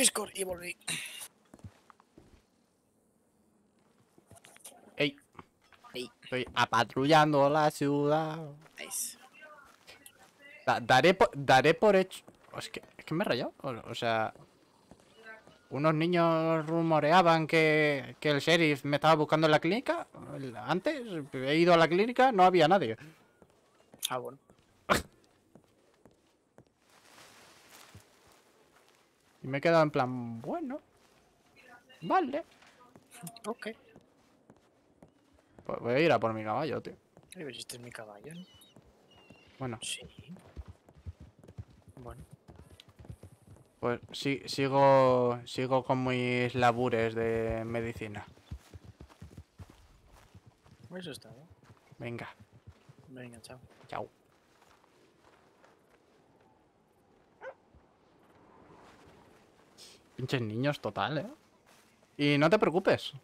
Discord y volví. Ey. Ey. Estoy apatrullando la ciudad. Nice. Daré por hecho. Es que me he rayado. O sea. Unos niños rumoreaban que el sheriff me estaba buscando en la clínica. Antes he ido a la clínica, no había nadie. Ah, bueno. Y me he quedado en plan, bueno. Vale. Ok. Pues voy a ir a por mi caballo, tío. ¿Este es mi caballo? Bueno. Sí. Bueno. Pues sí, sigo con mis labures de medicina. Eso está, ¿eh? Venga. Venga, chao. Chao. Pinches niños total, ¿eh? Y no te preocupes.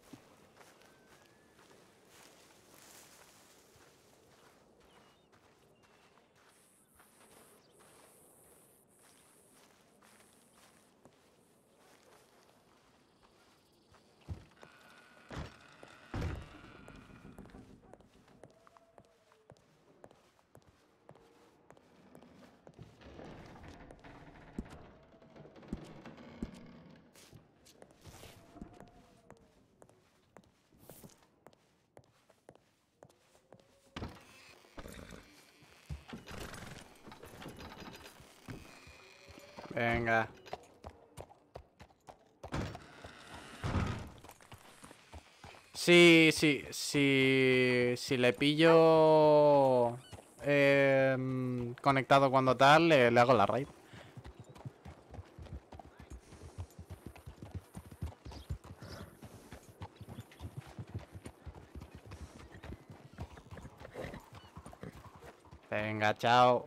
Venga. Sí, le pillo conectado cuando tal, le hago la raid. Venga, chao.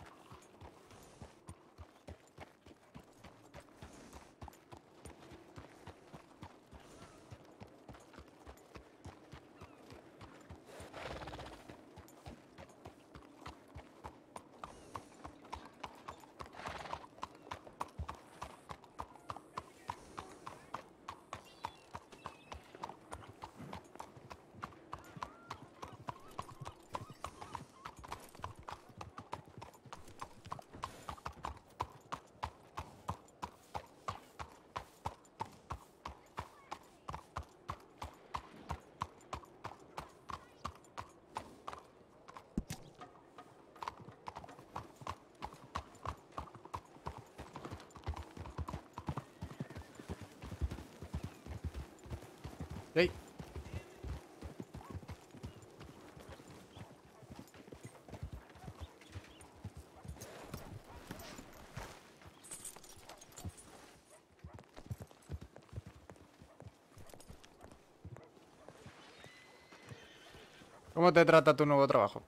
¿Cómo te trata tu nuevo trabajo?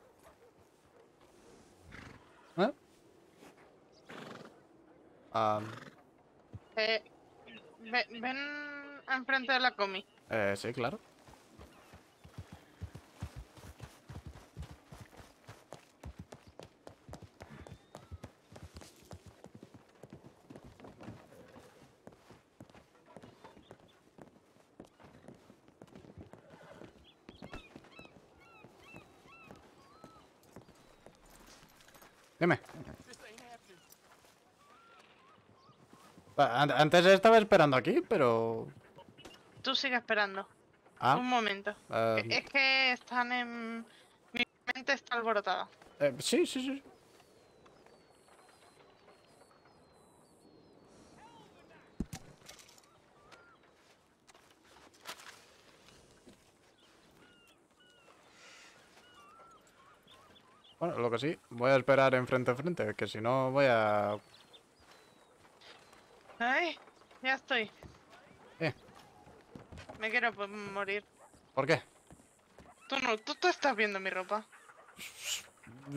¿Eh? Ven enfrente de la comi. Sí, claro. Dime. Antes estaba esperando aquí, pero... Tú sigue esperando. Ah. Un momento. Es que están en... Mi mente está alborotada. Sí. Bueno, lo que sí, voy a esperar enfrente a frente, que si no voy a... Ay, ya estoy. Me quiero morir. ¿Por qué? Tú estás viendo mi ropa.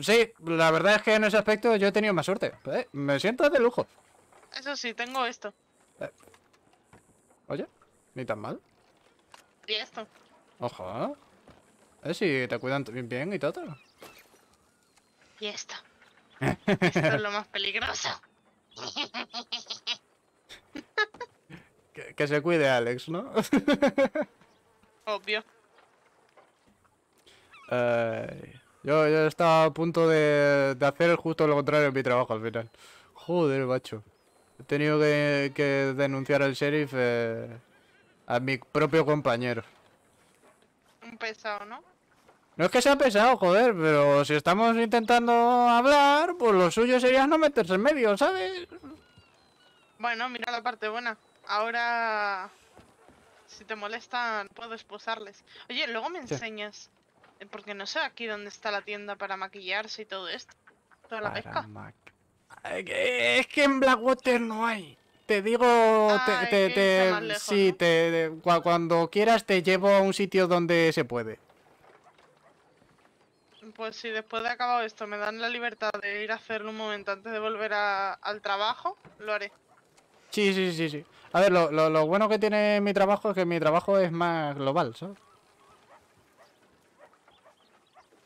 Sí, la verdad es que en ese aspecto yo he tenido más suerte. Me siento de lujo. Eso sí, tengo esto. Oye, ni tan mal. Y esto. Ojo. Sí, te cuidan bien y todo. Y esto. Esto es lo más peligroso. Que se cuide Alex, ¿no? Obvio. Yo estaba a punto de hacer justo lo contrario en mi trabajo al final. Joder, macho. He tenido que denunciar al sheriff a mi propio compañero. Un pesado, ¿no? No es que sea pesado, joder, pero si estamos intentando hablar, pues lo suyo sería no meterse en medio, ¿sabes? Bueno, mira la parte buena. Ahora, si te molestan, puedo esposarles. Oye, luego me enseñas. Sí. Porque no sé aquí dónde está la tienda para maquillarse y todo esto. Toda la pesca. Es que en Blackwater no hay. Te digo, cuando quieras te llevo a un sitio donde se puede. Pues si después de acabado esto me dan la libertad de ir a hacerlo un momento antes de volver al trabajo, lo haré. Sí, sí, sí, sí. A ver, lo bueno que tiene mi trabajo es que mi trabajo es más global, ¿sabes?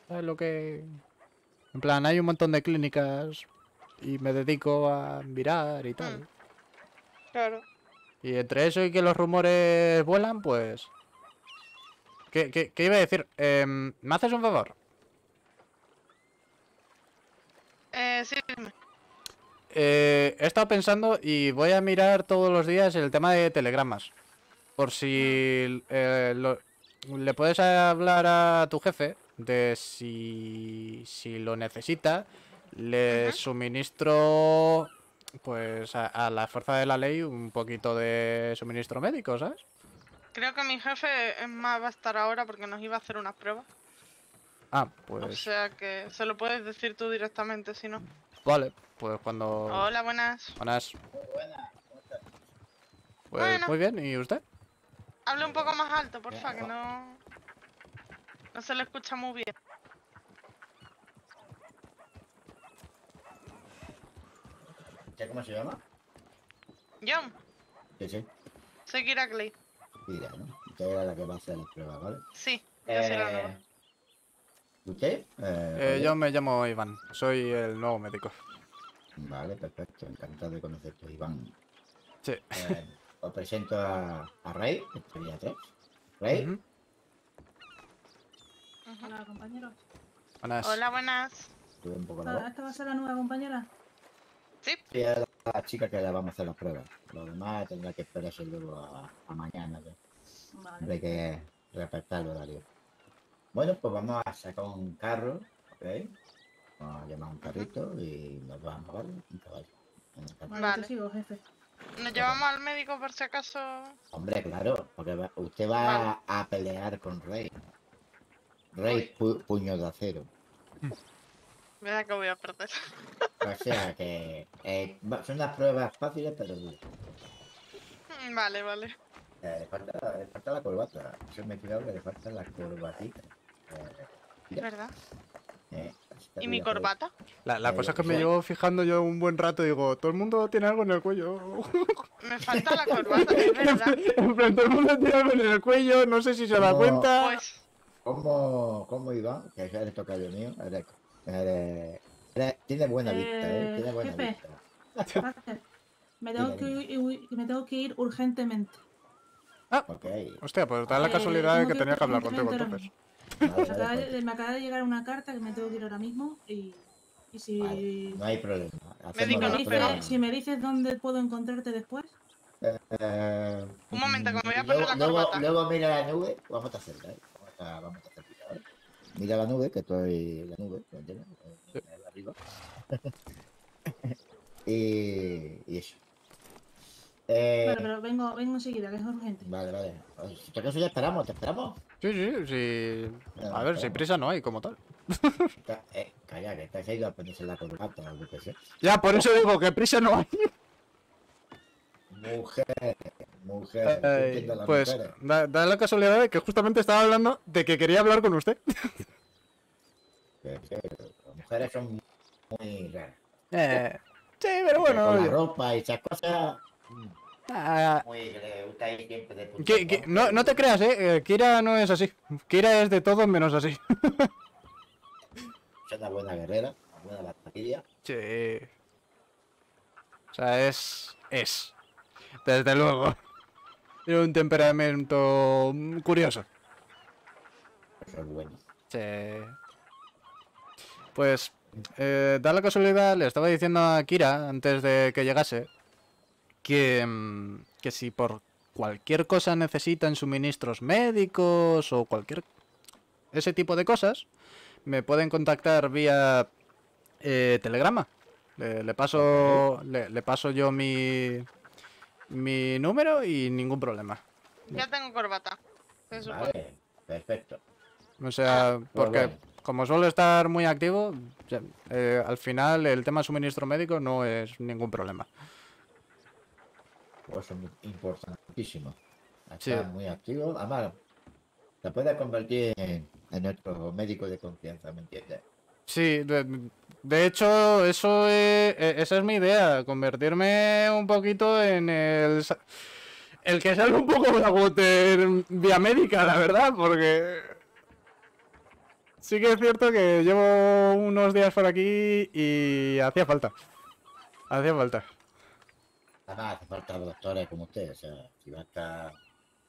¿Sabes lo que...? En plan, hay un montón de clínicas y me dedico a mirar y tal. Claro. Y entre eso y que los rumores vuelan, pues... ¿Qué iba a decir? ¿Me haces un favor? Sí. He estado pensando y voy a mirar todos los días el tema de telegramas. Por si le puedes hablar a tu jefe de si lo necesita, le suministro pues a la fuerza de la ley un poquito de suministro médico, ¿sabes? Creo que mi jefe es más va a estar ahora porque nos iba a hacer unas pruebas. Ah, pues... O sea que se lo puedes decir tú directamente, si no. Vale, pues cuando... Hola, buenas. Buenas. Buenas, ¿cómo estás? Pues bueno, muy bien, ¿y usted? Habla un poco más alto, porfa, que no... No se le escucha muy bien. ¿Ya cómo se llama? John. Sí, sí. Soy Kira Clay. Kira, ¿no? Usted era la que va a hacer las pruebas, ¿vale? Sí, yo soy la nueva. ¿Usted? Yo me llamo Iván, soy el nuevo médico. Vale, perfecto, encantado de conocerte, Iván. Sí. Os presento a Rey, que estaría atrás. Rey. Hola, compañeros. Buenas. Hola, buenas. ¿Esta va a ser la nueva compañera? Sí. Sí, es la chica que la vamos a hacer las pruebas. Lo demás tendrá que esperarse luego a mañana. Vale. Hay que respetar el horario. Bueno, pues vamos a sacar un carro, ¿ok? Vamos a llamar un carrito y nos vamos, ¿vale? Un caballo. Vale, sigo, jefe. ¿Nos llevamos al médico por si acaso? Hombre, claro, porque usted va a pelear con Rey. Rey puño de acero. Me da que voy a perder. O sea que son las pruebas fáciles, pero duras. Vale, vale. Le falta la corbata. Yo me he tirado que le falta la corbatita. ¿Es verdad? ¿Y mi corbata? La cosa es que me llevo fijando yo un buen rato y digo, todo el mundo tiene algo en el cuello. Me falta la corbata, es verdad. Todo el mundo tiene algo en el cuello, no sé si se da cuenta. Pues... ¿Cómo Iván? Que eres tocayo mío. Tiene buena vista, ¿eh? Tiene buena vista. Me tengo que ir urgentemente. Ah, okay. Hostia, pues da la casualidad de que tenía que hablar contigo entonces. Me acaba de llegar una carta que me tengo que ir ahora mismo y si... Vale, no hay problema. Si me dices dónde puedo encontrarte después... Un momento, como voy a poner la corbata. Luego mira la nube, vamos a estar cerca, vamos a estar cerca, ¿vale? Mira la nube, que estoy... La nube, ¿me entiendes? Sí. Arriba. y eso. Bueno, pero vengo enseguida, que es urgente. Vale, vale. Si te acaso ya esperamos, ¿te esperamos? Sí. A ver, sin prisa no hay, como tal. Calla, que estáis ahí a ponerse la corbata o algo que sea. Ya, por eso digo que prisa no hay. Mujer. Pues, da la casualidad de que justamente estaba hablando de que quería hablar con usted. Las mujeres son muy raras. Sí, pero bueno. Con la ropa y esas cosas... No te creas, Kira no es así. Kira es de todo menos así. Es una buena guerrera, una buena batalla. Sí. O sea, es. Desde luego. Tiene un temperamento curioso. Eso es bueno. Sí. Pues, da la casualidad, le estaba diciendo a Kira, antes de que llegase, que si por cualquier cosa necesitan suministros médicos o cualquier... ese tipo de cosas, me pueden contactar vía telegrama. Le paso yo mi número y ningún problema. Ya tengo corbata. Eso vale, puede. Perfecto. O sea, porque bueno, como suelo estar muy activo, al final el tema suministro médico no es ningún problema. Pues es importantísimo. Está muy activo. Además, se puede convertir en nuestro médico de confianza, ¿me entiendes? Sí, de hecho, esa es mi idea, convertirme un poquito en el que sale un poco Blackwater vía médica, la verdad, porque sí que es cierto que llevo unos días por aquí y hacía falta. Hacía falta. Además, hace falta doctores como usted, o sea, si va a estar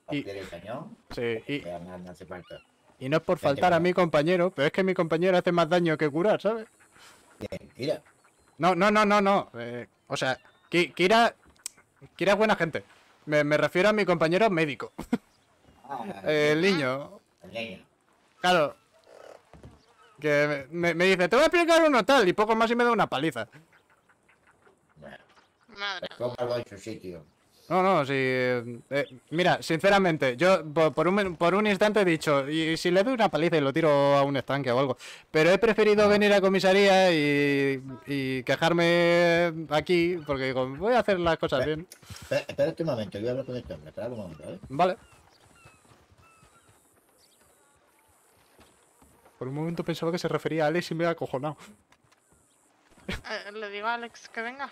el cañón, sí, no hace falta. Y no es por faltar a mi compañero, pero es que mi compañero hace más daño que curar, ¿sabes? Kira. No. O sea, Kira es buena gente. Me refiero a mi compañero médico. El niño. El niño. Claro. Que me dice, te voy a explicar uno tal, y poco más y me da una paliza. Madre. Cómalo en su sitio. No, sí. Mira, sinceramente, yo por un instante he dicho, y si le doy una paliza y lo tiro a un estanque o algo, pero he preferido venir a comisaría y quejarme aquí, porque digo, voy a hacer las cosas bien. Espera un momento, voy a hablar con el hombre, espera un momento, ¿eh? Vale. Por un momento pensaba que se refería a Alex y me he acojonado. Le digo a Alex que venga.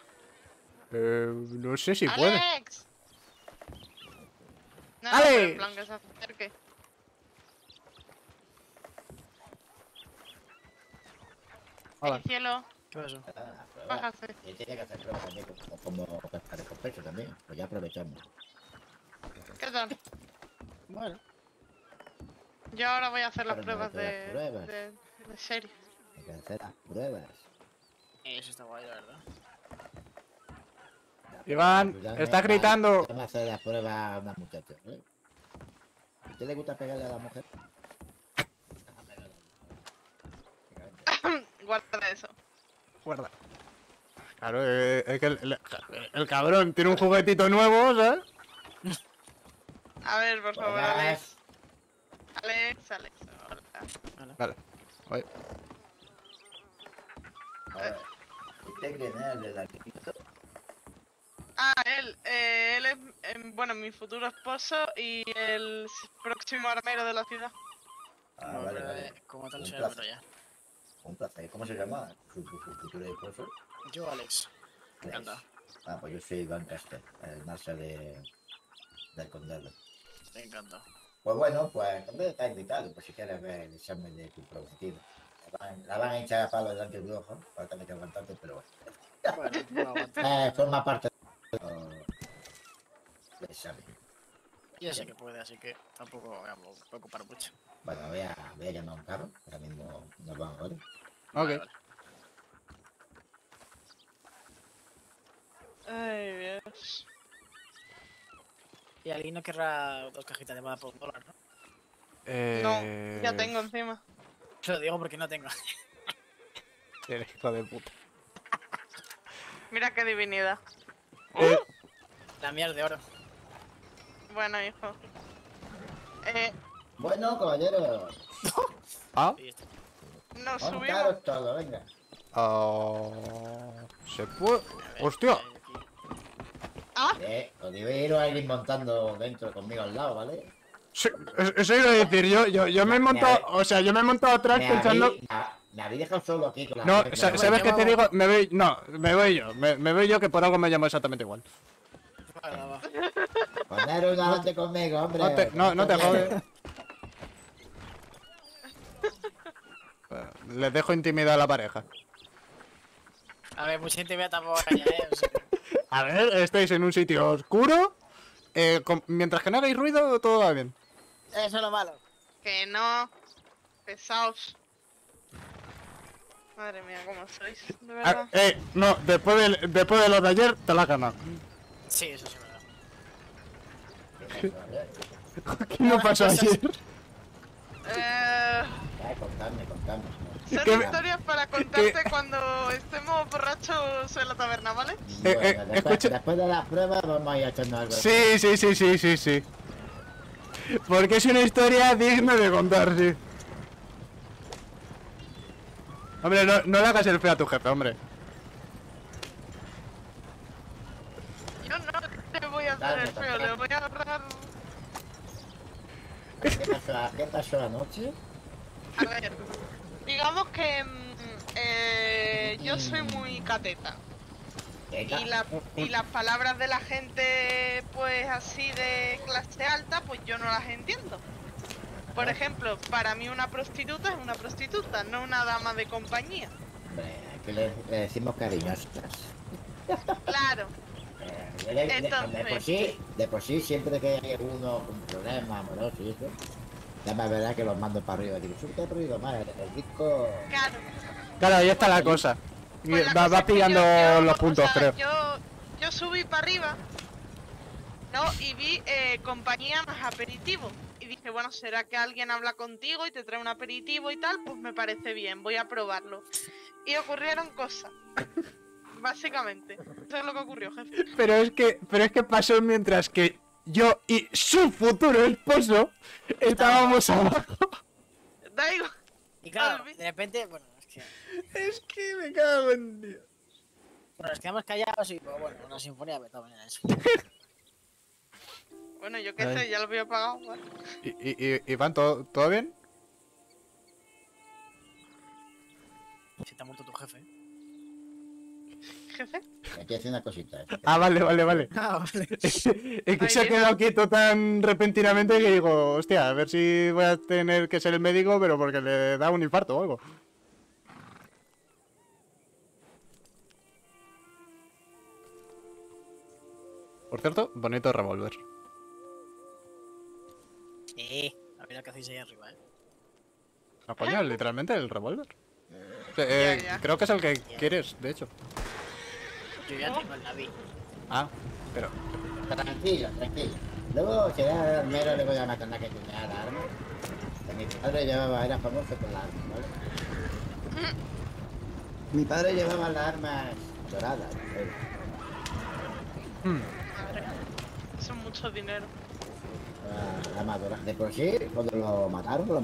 No sé si puede. ¡Alex! No, ¡Alex! En plan que se acerque. Hola. El cielo. ¿Qué pasó? Bájase. Yo tenía que hacer pruebas también, como para descompenso también, pues ya aprovechamos. ¿Qué tal? Bueno. Yo ahora voy a hacer las pruebas de serie. Hay que hacer las pruebas. Eso está guay, la verdad. Iván, estás gritando. Vamos a hacer las pruebas a una muchacha, ¿eh? ¿A usted le gusta pegarle a la mujer? Guarda eso. Guarda. Claro, es que el cabrón tiene un juguetito nuevo, ¿sabes? A ver, por favor, Alex. Alex, hola. Vale. Oye. A ver. ¿Usted cree en el de la chiquita? Ah, él es, bueno, mi futuro esposo y el próximo armero de la ciudad. Ah, no, vale. ¿Cómo tal se llama ya? Un placer. ¿Cómo se llama su futuro esposo? Yo, Alex. ¿Qué anda? Ah, pues yo soy Dan Castle, el marshal del condado. Me encanta. Pues bueno, pues también está invitado, por si quieres ver el examen de tu prometido. La van a echar a palo delante de tu ojo, para tener que aguantarte, pero bueno. Forma parte. Ya sé que puede, así que tampoco vamos a preocupar mucho. Bueno, voy a llamar a un carro, ahora mismo nos vamos, ¿vale? Ok. Ay, Dios. Y alguien no querrá 2 cajitas de más por $1, ¿no? No, ya tengo encima. Te lo digo porque no tengo. Eres hijo de puta. Mira qué divinidad. La mía es de oro. Bueno, hijo. Bueno, caballeros. ¿Ah? No subimos todo, venga. Se puede. ¡Hostia! ¿Ah? Os iba a ir montando dentro conmigo al lado, ¿vale? Sí, eso iba a decir. Yo me he montado. O sea, yo me he montado atrás pensando. Me habéis dejado solo aquí con la. No, ¿sabes qué te digo? Me voy. No, me voy yo. Me voy yo, que por algo me llamo exactamente igual. Poner un adelante conmigo, hombre. No te jodes. Les dejo intimidad a la pareja. A ver, mucha intimidad tampoco. A ver, estáis en un sitio oscuro, Mientras que no hagáis ruido, todo va bien. Eso es lo malo. Que no. Pesaos. Madre mía, cómo sois, de verdad. No, después de lo de ayer, te la has ganado. Sí, eso sí me da. ¿Qué no pasó ayer? Contadme. Son historias para contarte cuando estemos borrachos en la taberna, ¿vale? Bueno, después de las pruebas vamos a ir echando algo. Sí. Porque es una historia digna de contar, sí. Hombre, no le hagas el feo a tu jefe, hombre. Yo no te voy a hacer el feo, le voy a agarrar... ¿Qué pasó anoche? A ver, digamos que yo soy muy cateta. Y las palabras de la gente, pues así de clase alta, pues yo no las entiendo. Por ejemplo, para mí una prostituta es una prostituta, no una dama de compañía. Que le decimos cariñosas. Claro. Entonces... de por sí, siempre que hay uno con problemas amorosos y eso, la verdad es que los mando para arriba. Digo, ¿qué te he prohibido más? El disco... Claro, ahí está la cosa. Pues la cosa va pillando los puntos, creo. Yo subí para arriba, ¿no? Y vi compañía más aperitivo. Dije, bueno, será que alguien habla contigo y te trae un aperitivo y tal, pues me parece bien, voy a probarlo. Y ocurrieron cosas, básicamente. Eso es lo que ocurrió, jefe. Pero es que pasó mientras que yo y su futuro esposo estábamos abajo. Da igual. Y claro, de repente, bueno, es que me cago en Dios. Bueno, nos quedamos callados y, pues, bueno, una sinfonía de todas maneras. Bueno, yo qué sé, ya lo había pagado. Bueno. Iván, ¿todo bien? Se te ha muerto tu jefe. ¿Jefe? Aquí hace una cosita. Vale. Ah, vale. Es que se ha quedado quieto tan repentinamente que digo, hostia, a ver si voy a tener que ser el médico, pero porque le da un infarto o algo. Por cierto, bonito revólver. A ver qué hacéis ahí arriba, Apoyo literalmente el revólver. Ya. Creo que es el que quieres, de hecho. Yo ya tengo el naví. Pero... Tranquilo. Luego, si era el armero, le voy a matar la que tenía la arma. Mi padre era famoso con la arma, ¿vale? Mi padre llevaba las armas doradas. Son mucho dinero. La madura. De por sí, cuando lo mataron. Bueno.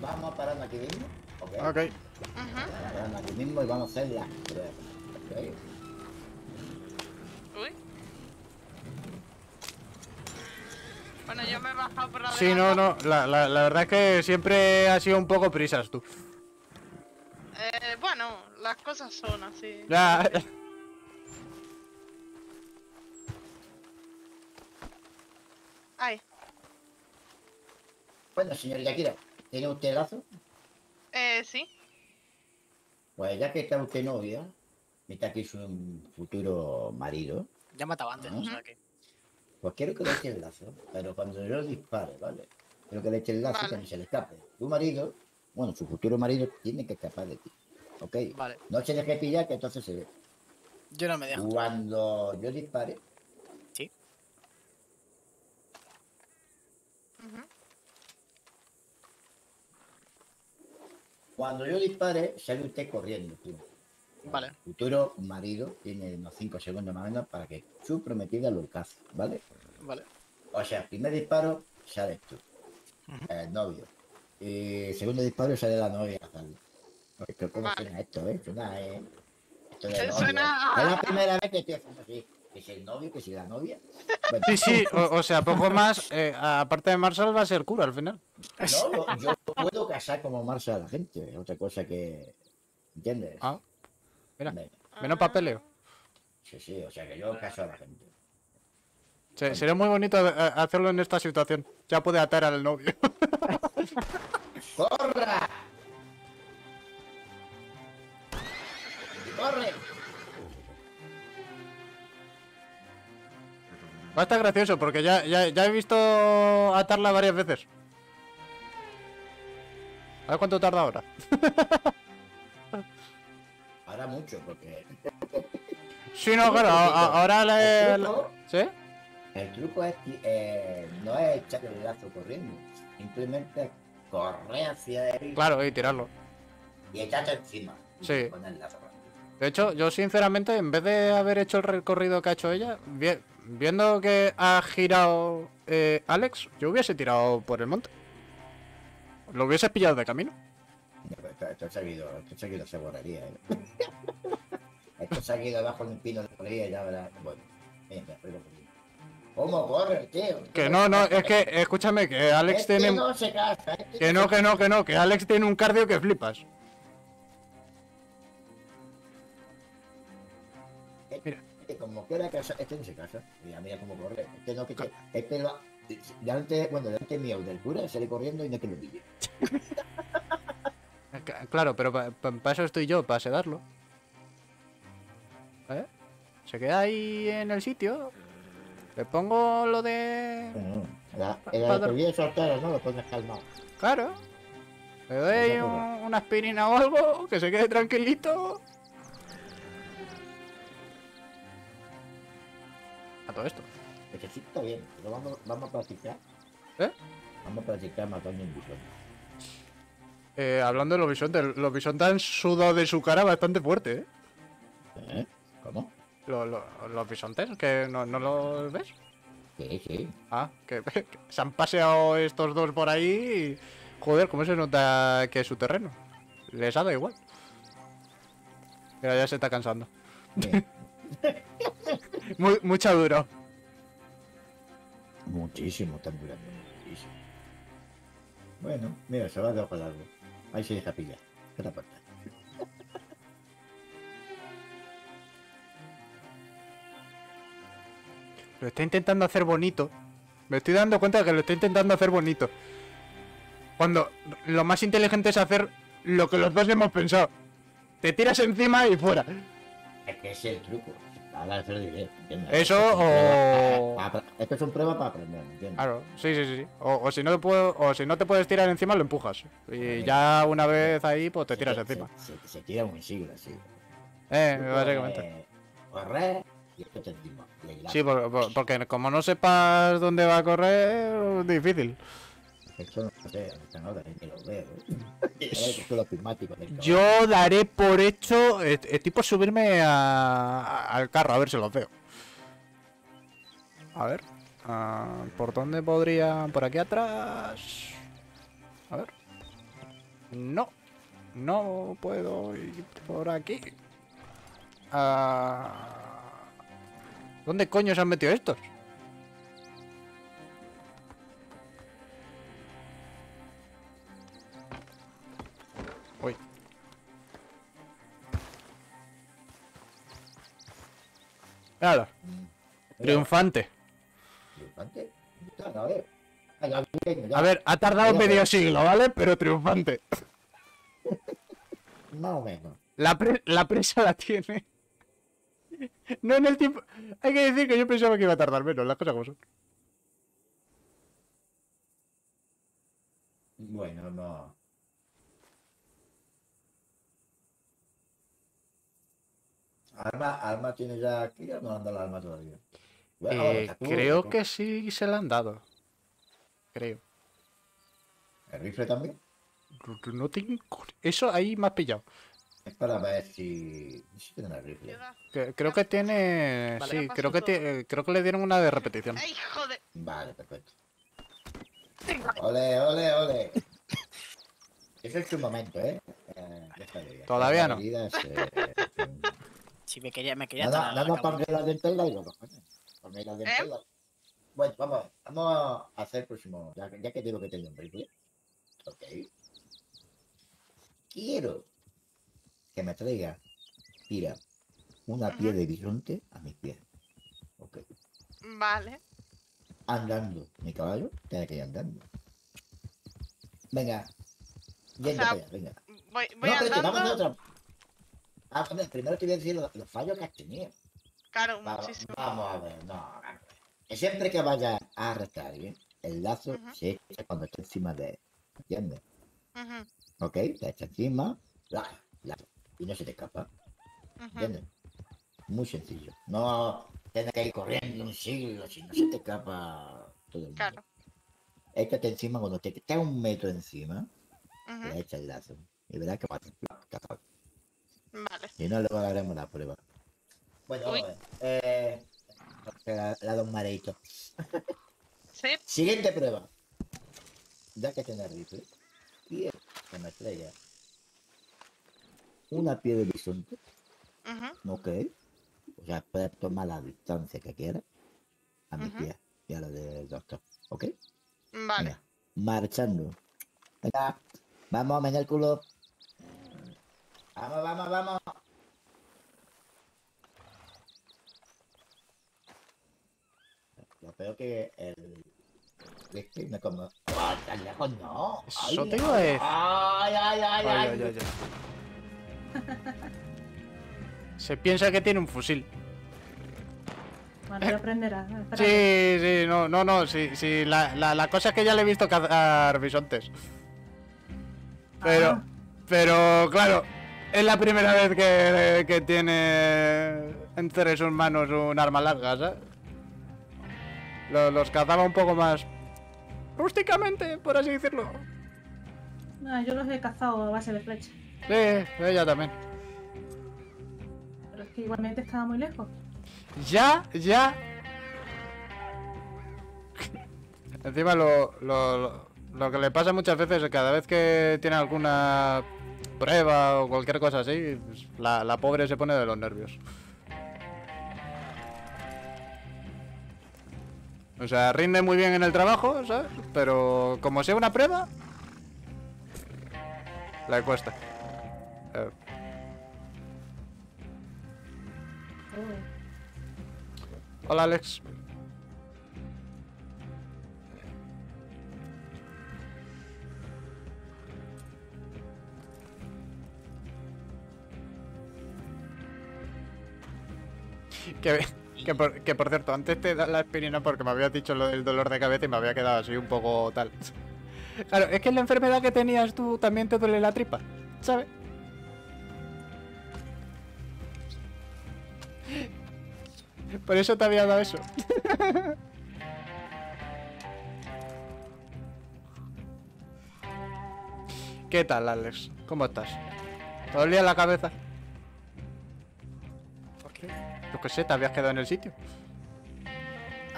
Vamos parando aquí mismo. Ok. Parando aquí mismo y vamos a hacer la prueba. Uy. Bueno, yo me he bajado por la ventana. Sí, no, la verdad es que siempre ha sido un poco prisas tú. Bueno, las cosas son así. Ya. Ay. Bueno, señorita Kira, ¿tiene usted el lazo? Sí. Pues ya que está usted novia. Está aquí su futuro marido. Ya mataba antes, o sea que... Pues quiero que le eche el lazo, pero cuando yo dispare, ¿vale? Quiero que le eche el lazo que no se le escape. Tu marido, bueno, su futuro marido tiene que escapar de ti, ¿ok? Vale. No se deje pillar, que entonces se ve. Yo no me dejo. Cuando yo dispare... Sí. Cuando yo dispare, sale usted corriendo, tío. Vale. El futuro marido tiene unos 5 segundos más o menos para que su prometida lo alcance, ¿vale? Vale. O sea, primer disparo sales tú, el novio. Y segundo disparo sale la novia. Porque ¿cómo suena esto, eh? Esto de novio. Es la primera vez que estoy haciendo así. Que si el novio, que si la novia. Bueno, sí, o sea, poco más. Aparte de Marshall, va a ser cura al final. No, yo puedo casar como Marshall a la gente. Es otra cosa que... ¿Entiendes? Mira, menos papeleo. Sí, sí, o sea que yo caso a la gente. Sí, sería muy bonito hacerlo en esta situación. Ya puede atar al novio. ¡Corra! ¡Corre! Va a estar gracioso porque ya he visto atarla varias veces. A ver cuánto tarda ahora. Ahora mucho, porque... Sí, no, claro, ahora le... ¿Sí? El truco es que no es echarle el lazo corriendo, simplemente correr hacia él. Claro, y tirarlo. Y echarte encima. Sí. Con el lazo. De hecho, yo sinceramente, en vez de haber hecho el recorrido que ha hecho ella, viendo que ha girado Alex, yo hubiese tirado por el monte. Lo hubiese pillado de camino. Esto seguido se borraría. Esto seguido debajo de un pino de correría, ya verás. Bueno, venga, espero por mí. ¿Cómo corre, tío? Que no, es que, escúchame, que Alex este tiene... No se casa, este que no, que Alex tiene un cardio que flipas. Mira. Este, como quiera casa, este no se casa. Mira cómo corre. Este no, este lo... delante mío, de altura, sale corriendo y no es que lo pille. Claro, pero para eso estoy yo, para sedarlo. ¿Eh? Se queda ahí en el sitio. Le pongo lo de... El olvido soltero, ¿no? Lo pones calmado. Claro. Le doy una aspirina o algo, que se quede tranquilito. A todo esto. Es que sí está bien, pero vamos a practicar. ¿Eh? Vamos a practicar matando un bisonte. Hablando de los bisontes han sudado de su cara bastante fuerte, ¿eh? ¿Eh? ¿Cómo? ¿Los bisontes? ¿Que no los ves? Sí, sí. Ah, que se han paseado estos dos por ahí y... Joder, ¿cómo se nota que es su terreno? Les ha dado igual. Mira, ya se está cansando. Mucha duro. Muchísimo, están durando muchísimo. Bueno, mira, se va a dar con algo. Ahí se deja pillar. ¿Qué te aporta? Lo está intentando hacer bonito. Me estoy dando cuenta de que lo está intentando hacer bonito. Cuando lo más inteligente es hacer lo que los dos hemos pensado. Te tiras encima y fuera. Es que ese es el truco. Ahora se lo diré, ¿entiendes? Eso o... Esto es una prueba para aprender, ¿entiendes? Claro, sí. O si no te puedes tirar encima, lo empujas. Y ya una vez ahí, pues te tiras encima. Se tira un siglo, sí. Básicamente. Correr y esto te encima. Sí, porque como no sepas dónde va a correr, es difícil. Eso no sé, ahora ni lo veo. Yo daré por hecho, estoy por subirme al carro, a ver si los veo. A ver, ¿por dónde podría? Por aquí atrás. A ver. No puedo ir por aquí. ¿Dónde coño se han metido estos? Uy. Míralo. Triunfante. ¿Triunfante? A ver, ha tardado medio siglo, ¿vale? Pero triunfante. Más o menos. La presa la tiene. No en el tiempo. Hay que decir que yo pensaba que iba a tardar menos, las cosas como son. Bueno, no. ¿Alma tiene ya aquí o no le han dado la alma todavía? Bueno, creo que sí se la han dado. Creo. ¿El rifle también? No tengo... Eso ahí me has pillado. Es para ver si tiene el rifle. Creo que tiene... Vale, sí, creo que le dieron una de repetición. ¡Ay, joder! Vale, perfecto. ¡Ole, ole, ole! Ese es tu momento, ¿eh? Todavía no. Si me quería... Nada, para la dentella y vamos. Para la dentella. Bueno, vamos a hacer el próximo... Ya que digo que tengo un rifle. Ok. Quiero que me traiga Tira una piel de bisonte a mis pies. Ok. Vale. Andando. Mi caballo tiene que ir andando. Venga. Venga. Voy no, andando. Vamos a otra. Ah, pues, primero te voy a decir los fallos que has tenido. Claro, va, muchísimo. Vamos a ver, no. Siempre que vayas a arrastrar a alguien, el lazo se echa cuando está encima de él. ¿Entiendes? Ok, te echa encima, lazo, y no se te escapa. ¿Entiendes? Muy sencillo. No tienes que ir corriendo un siglo si no se te escapa todo el mundo. Claro. Échate encima cuando te está un metro encima, le echa el lazo. Y verás que va a escapar. Vale. Si no, luego haremos la prueba. Bueno, vamos a ver. La dos mareitos. Sí. Siguiente prueba. Ya que tenés rifle. Piel con estrella. Una piel de bisonte. Ok. O sea, puedes tomar la distancia que quieras. A mi pie. Y a la del doctor. ¿Ok? Vale. Venga, marchando. Venga. Vamos, meña el culo. Vamos, vamos, vamos. Lo peor que el... Este no como... ¡Ah, tan lejos no! ¡Eso te iba a decir! ¡Ay, ay, ay, ay! Se piensa que tiene un fusil. Bueno, lo aprenderás. Sí, sí, no, sí, la cosa es que ya le he visto cazar bisontes. Pero, claro, es la primera vez que tiene entre sus manos un arma larga, ¿sabes? Los cazaba un poco más rústicamente, por así decirlo. No, yo los he cazado a base de flecha. Sí, ella también. Pero es que igualmente estaba muy lejos. Ya. Encima lo que le pasa muchas veces es cada vez que tiene alguna prueba o cualquier cosa así, pues la pobre se pone de los nervios. O sea, rinde muy bien en el trabajo, ¿sabes? Pero como sea una prueba, le cuesta. Hola, Alex. Qué bien. Que por cierto, antes te da la aspirina porque me habías dicho lo del dolor de cabeza y me había quedado así un poco tal. Claro, es que la enfermedad que tenías tú también te duele la tripa, ¿sabes? Por eso te había dado eso. ¿Qué tal, Alex? ¿Cómo estás? ¿Te dolía la cabeza? Yo qué sé, ¿te habías quedado en el sitio?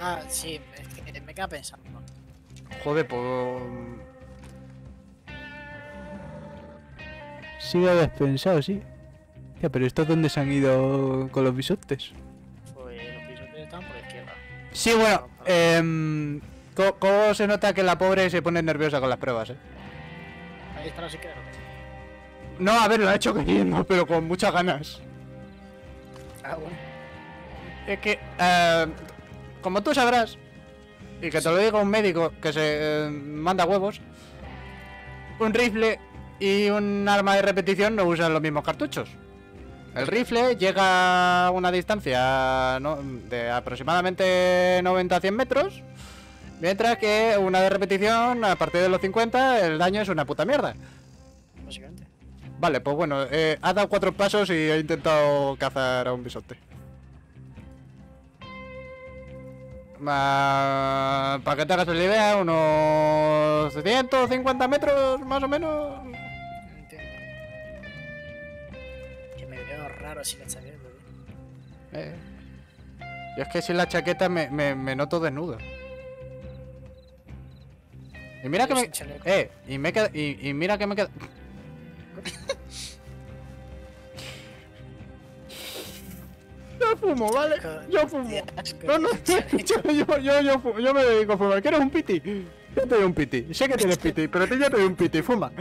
Ah, sí, es que me queda pensando. Joder, pues... Sí, lo habías pensado, sí. Ya, pero ¿estos dónde se han ido con los bisontes? Pues los bisontes están por la izquierda. Sí, bueno, ¿cómo se nota que la pobre se pone nerviosa con las pruebas, eh? Ahí está, así que... No, a ver, lo ha hecho queriendo, pero con muchas ganas. Ah, bueno. Es que, como tú sabrás, y que te lo diga un médico que se manda huevos, un rifle y un arma de repetición no usan los mismos cartuchos. El rifle llega a una distancia de aproximadamente 90-100 metros, mientras que una de repetición, a partir de los 50, el daño es una puta mierda. Básicamente. Vale, pues bueno, ha dado 4 pasos y he intentado cazar a un bisonte. Para que te hagas la idea, unos 150 metros más o menos. Entiendo. Que me veo raro sin la chaqueta, ¿eh? Yo es que sin la chaqueta me noto desnudo. Y mira que me... Y mira que me queda... Yo fumo, ¿vale? Yo fumo. No, yo me dedico a fumar. ¿Quieres un piti? Yo te doy un piti. Sé que tienes piti, pero yo te doy un piti. Fuma.